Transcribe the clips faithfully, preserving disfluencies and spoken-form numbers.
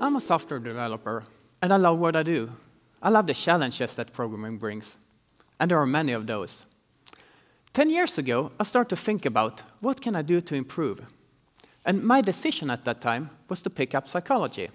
I'm a software developer, and I love what I do. I love the challenges that programming brings, and there are many of those. Ten years ago, I started to think about, what can I do to improve? And my decision at that time was to pick up psychology.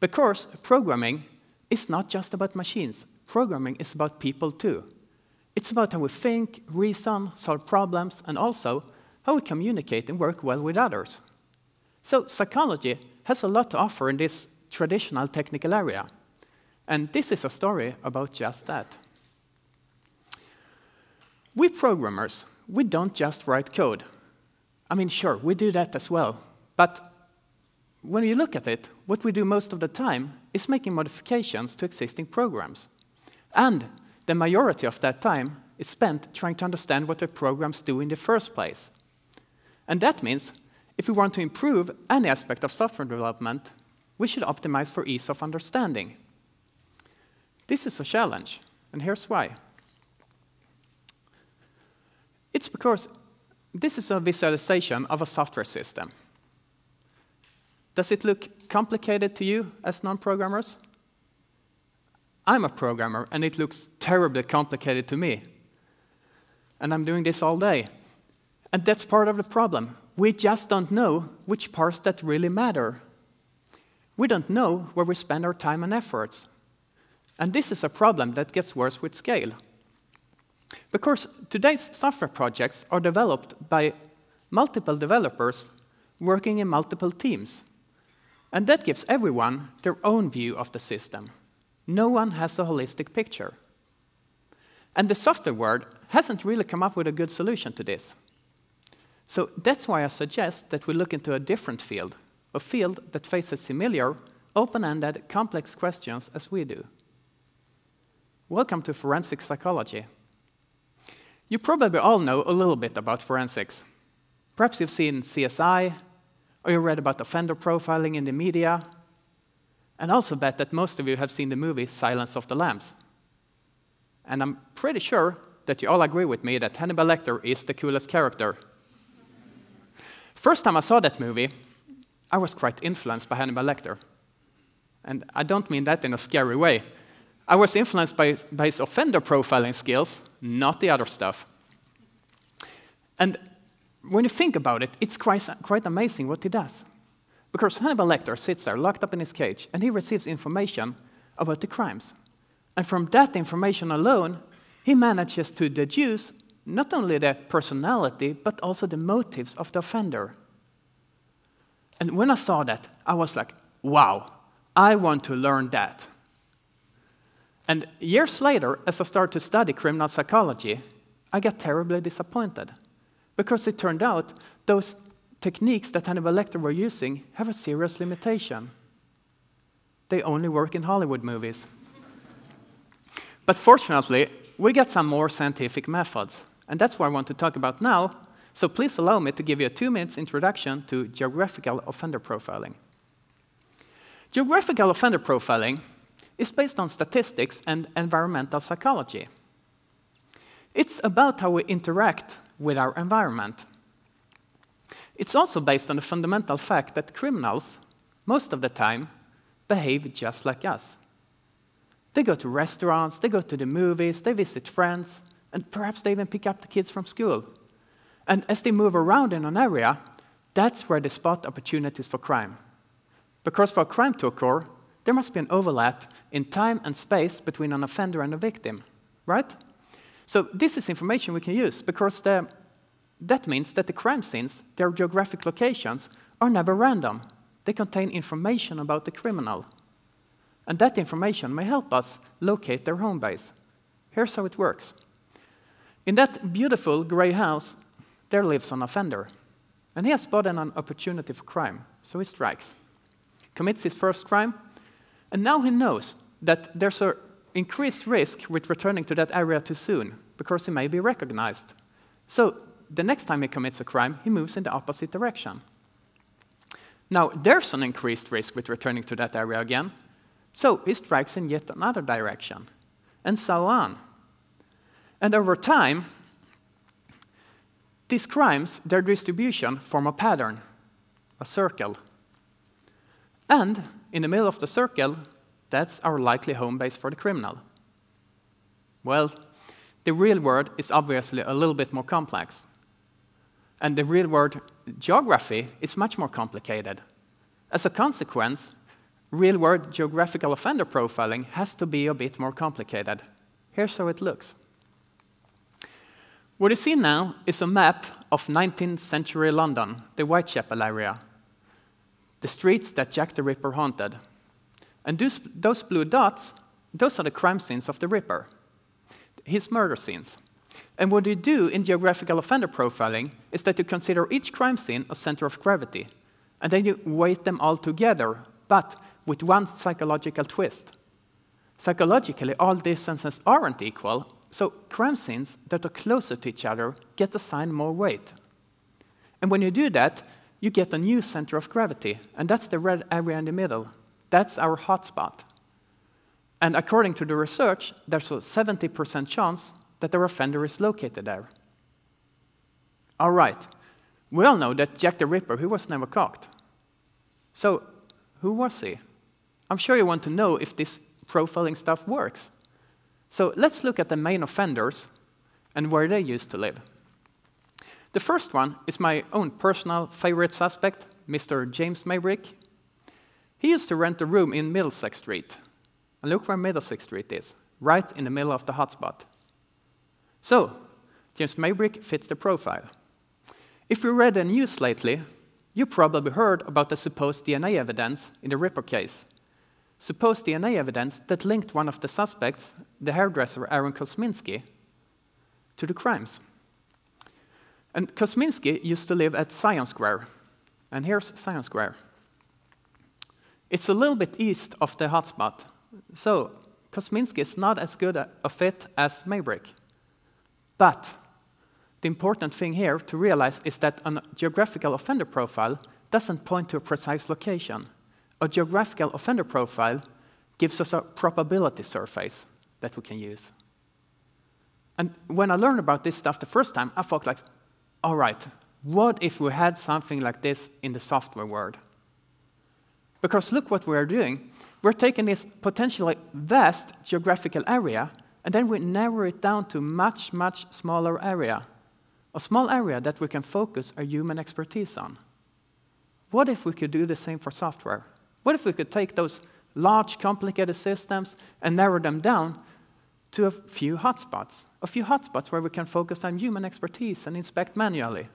Because programming is not just about machines. Programming is about people too. It's about how we think, reason, solve problems, and also how we communicate and work well with others. So psychology has a lot to offer in this traditional technical area. And this is a story about just that. We programmers, we don't just write code. I mean, sure, we do that as well. But when you look at it, what we do most of the time is making modifications to existing programs. And the majority of that time is spent trying to understand what the programs do in the first place. And that means if we want to improve any aspect of software development, we should optimize for ease of understanding. This is a challenge, and here's why. It's because this is a visualization of a software system. Does it look complicated to you as non-programmers? I'm a programmer, and it looks terribly complicated to me. And I'm doing this all day. And that's part of the problem. We just don't know which parts that really matter. We don't know where we spend our time and efforts. And this is a problem that gets worse with scale. Because today's software projects are developed by multiple developers working in multiple teams. And that gives everyone their own view of the system. No one has a holistic picture. And the software world hasn't really come up with a good solution to this. So that's why I suggest that we look into a different field, a field that faces similar, open-ended, complex questions as we do. Welcome to forensic psychology. You probably all know a little bit about forensics. Perhaps you've seen C S I, or you read about offender profiling in the media, and I also bet that most of you have seen the movie Silence of the Lambs. And I'm pretty sure that you all agree with me that Hannibal Lecter is the coolest character. First time I saw that movie, I was quite influenced by Hannibal Lecter. And I don't mean that in a scary way. I was influenced by, by his offender profiling skills, not the other stuff. And when you think about it, it's quite, quite amazing what he does. Because Hannibal Lecter sits there locked up in his cage, and he receives information about the crimes. And from that information alone, he manages to deduce not only the personality, but also the motives of the offender. And when I saw that, I was like, wow, I want to learn that. And years later, as I started to study criminal psychology, I got terribly disappointed. Because it turned out those techniques that Hannibal Lecter were using have a serious limitation. They only work in Hollywood movies. But fortunately, we got some more scientific methods, and that's what I want to talk about now, so please allow me to give you a two minutes introduction to geographical offender profiling. Geographical offender profiling is based on statistics and environmental psychology. It's about how we interact with our environment. It's also based on the fundamental fact that criminals, most of the time, behave just like us. They go to restaurants, they go to the movies, they visit friends, and perhaps they even pick up the kids from school. And as they move around in an area, that's where they spot opportunities for crime. Because for a crime to occur, there must be an overlap in time and space between an offender and a victim, right? So this is information we can use, because the That means that the crime scenes, their geographic locations, are never random. They contain information about the criminal. And that information may help us locate their home base. Here's how it works. In that beautiful gray house, there lives an offender. And he has spotted an opportunity for crime, so he strikes. Commits his first crime, and now he knows that there's an increased risk with returning to that area too soon, because he may be recognized. So the next time he commits a crime, he moves in the opposite direction. Now, there's an increased risk with returning to that area again, so he strikes in yet another direction, and so on. And over time, these crimes, their distribution, form a pattern, a circle. And in the middle of the circle, that's our likely home base for the criminal. Well, the real world is obviously a little bit more complex. And the real world geography is much more complicated. As a consequence, real world geographical offender profiling has to be a bit more complicated. Here's how it looks. What you see now is a map of nineteenth century London, the Whitechapel area, the streets that Jack the Ripper haunted. And those, those blue dots, those are the crime scenes of the Ripper, his murder scenes. And what you do in geographical offender profiling is that you consider each crime scene a center of gravity, and then you weight them all together, but with one psychological twist. Psychologically, all distances aren't equal, so crime scenes that are closer to each other get assigned more weight. And when you do that, you get a new center of gravity, and that's the red area in the middle. That's our hotspot. And according to the research, there's a seventy percent chance that our offender is located there. All right, we all know that Jack the Ripper, he was never caught. So, who was he? I'm sure you want to know if this profiling stuff works. So let's look at the main offenders and where they used to live. The first one is my own personal favorite suspect, Mister James Maybrick. He used to rent a room in Middlesex Street. And look where Middlesex Street is, right in the middle of the hotspot. So, James Maybrick fits the profile. If you read the news lately, you probably heard about the supposed D N A evidence in the Ripper case. Supposed D N A evidence that linked one of the suspects, the hairdresser Aaron Kosminski, to the crimes. And Kosminski used to live at Sion Square. And here's Sion Square. It's a little bit east of the hotspot. So, Kosminski is not as good a fit as Maybrick. But the important thing here to realize is that a geographical offender profile doesn't point to a precise location. A geographical offender profile gives us a probability surface that we can use. And when I learned about this stuff the first time, I thought like, all right, what if we had something like this in the software world? Because look what we're doing. We're taking this potentially vast geographical area and then we narrow it down to a much, much smaller area. A small area that we can focus our human expertise on. What if we could do the same for software? What if we could take those large, complicated systems and narrow them down to a few hotspots? A few hotspots where we can focus on human expertise and inspect manually.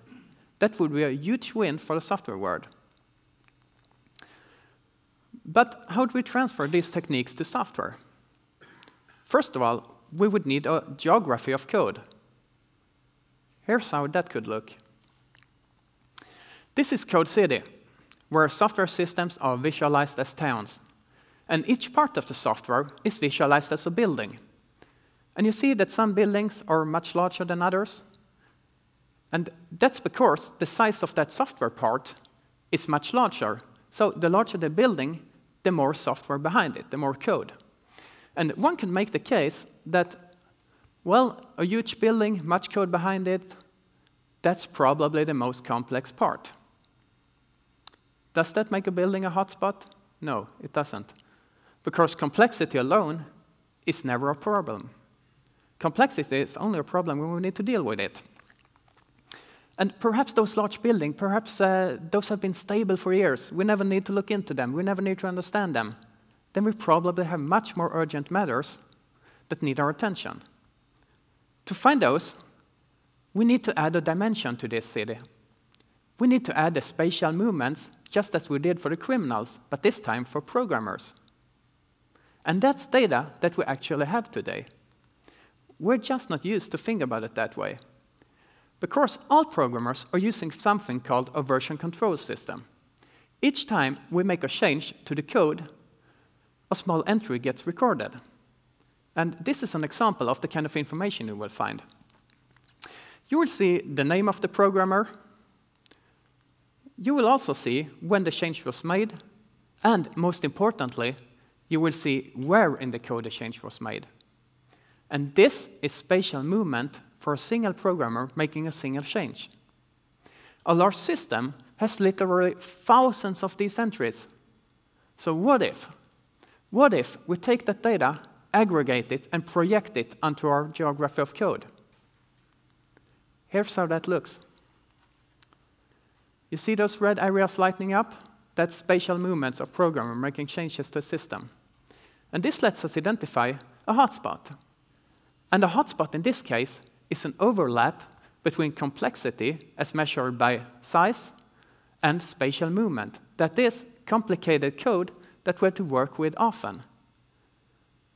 That would be a huge win for the software world. But how do we transfer these techniques to software? First of all, we would need a geography of code. Here's how that could look. This is Code City, where software systems are visualized as towns. And each part of the software is visualized as a building. And you see that some buildings are much larger than others. And that's because the size of that software part is much larger. So the larger the building, the more software behind it, the more code. And one can make the case that, well, a huge building, much code behind it, that's probably the most complex part. Does that make a building a hotspot? No, it doesn't. Because complexity alone is never a problem. Complexity is only a problem when we need to deal with it. And perhaps those large buildings, perhaps uh, those have been stable for years. We never need to look into them. We never need to understand them. Then we probably have much more urgent matters that need our attention. To find those, we need to add a dimension to this city. We need to add the spatial movements, just as we did for the criminals, but this time for programmers. And that's data that we actually have today. We're just not used to think about it that way. Because all programmers are using something called a version control system. Each time we make a change to the code, a small entry gets recorded. And this is an example of the kind of information you will find. You will see the name of the programmer. You will also see when the change was made. And most importantly, you will see where in the code the change was made. And this is spatial movement for a single programmer making a single change. A large system has literally thousands of these entries. So what if? What if we take that data, aggregate it, and project it onto our geography of code? Here's how that looks. You see those red areas lighting up? That's spatial movements of programmer making changes to a system. And this lets us identify a hotspot. And a hotspot in this case is an overlap between complexity, as measured by size, and spatial movement. That is complicated code that we have to work with often.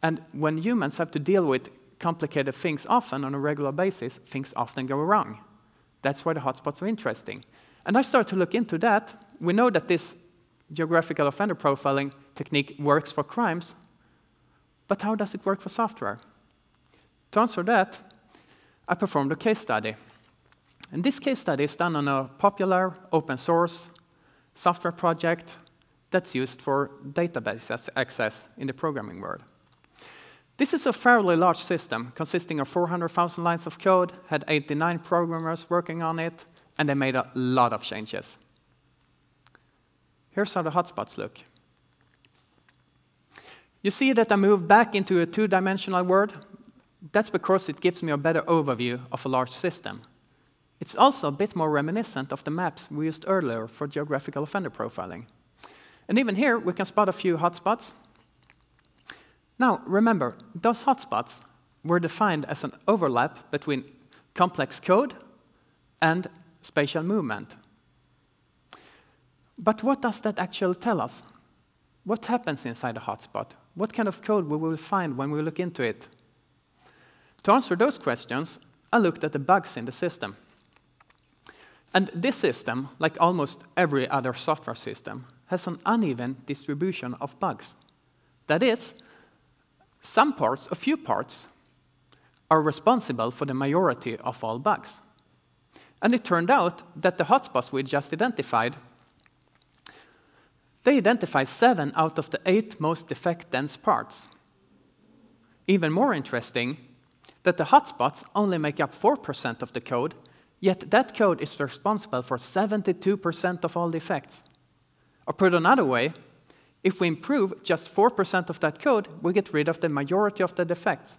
And when humans have to deal with complicated things often on a regular basis, things often go wrong. That's why the hotspots are interesting. And I started to look into that. We know that this geographical offender profiling technique works for crimes, but how does it work for software? To answer that, I performed a case study. And this case study is done on a popular open source software project that's used for database access in the programming world. This is a fairly large system consisting of four hundred thousand lines of code, had eighty-nine programmers working on it, and they made a lot of changes. Here's how the hotspots look. You see that I moved back into a two-dimensional world. That's because it gives me a better overview of a large system. It's also a bit more reminiscent of the maps we used earlier for geographical offender profiling. And even here, we can spot a few hotspots. Now, remember, those hotspots were defined as an overlap between complex code and spatial movement. But what does that actually tell us? What happens inside a hotspot? What kind of code we will find when we look into it? To answer those questions, I looked at the bugs in the system. And this system, like almost every other software system, has an uneven distribution of bugs. That is, some parts, a few parts, are responsible for the majority of all bugs. And it turned out that the hotspots we just identified, they identify seven out of the eight most defect-dense parts. Even more interesting, that the hotspots only make up four percent of the code, yet that code is responsible for seventy-two percent of all defects. Or put another way, if we improve just four percent of that code, we get rid of the majority of the defects.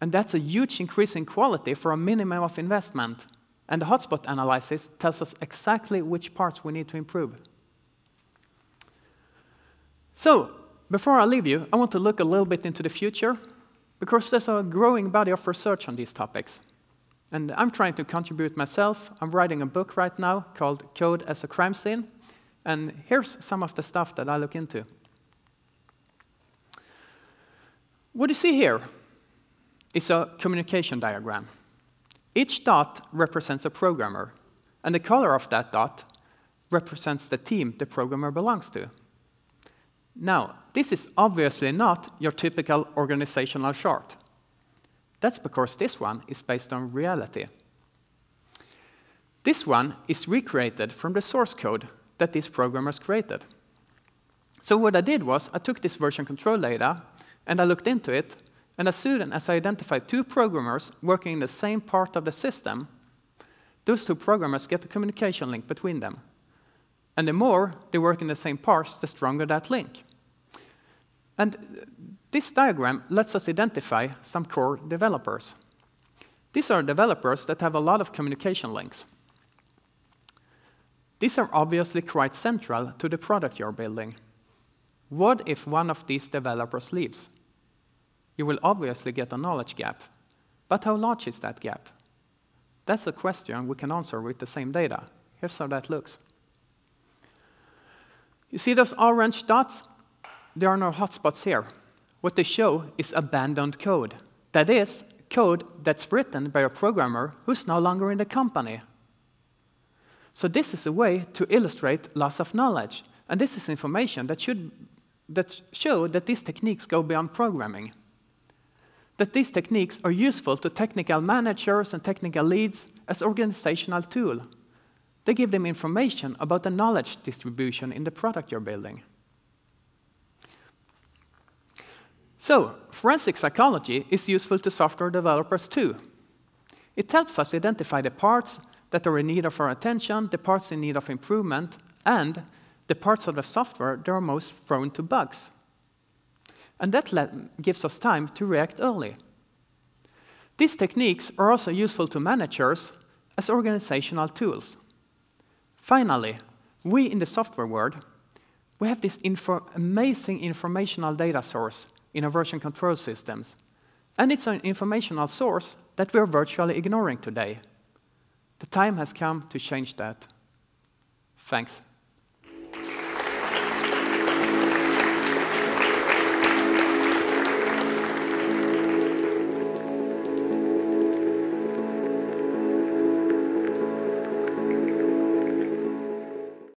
And that's a huge increase in quality for a minimum of investment. And the hotspot analysis tells us exactly which parts we need to improve. So, before I leave you, I want to look a little bit into the future, because there's a growing body of research on these topics. And I'm trying to contribute myself. I'm writing a book right now called Code as a Crime Scene. And here's some of the stuff that I look into. What you see here is a communication diagram. Each dot represents a programmer, and the color of that dot represents the team the programmer belongs to. Now, this is obviously not your typical organizational chart. That's because this one is based on reality. This one is recreated from the source code that these programmers created. So what I did was, I took this version control data, and I looked into it, and as soon as I identified two programmers working in the same part of the system, those two programmers get a communication link between them. And the more they work in the same parts, the stronger that link. And this diagram lets us identify some core developers. These are developers that have a lot of communication links. These are obviously quite central to the product you're building. What if one of these developers leaves? You will obviously get a knowledge gap. But how large is that gap? That's a question we can answer with the same data. Here's how that looks. You see those orange dots? There are no hotspots here. What they show is abandoned code. That is, code that's written by a programmer who's no longer in the company. So this is a way to illustrate loss of knowledge. And this is information that should that show that these techniques go beyond programming. That these techniques are useful to technical managers and technical leads as organizational tool. They give them information about the knowledge distribution in the product you're building. So, forensic psychology is useful to software developers too. It helps us identify the parts that are in need of our attention, the parts in need of improvement, and the parts of the software that are most prone to bugs. And that gives us time to react early. These techniques are also useful to managers as organizational tools. Finally, we in the software world, we have this infor- amazing informational data source in our version control systems, and it's an informational source that we're virtually ignoring today. The time has come to change that. Thanks.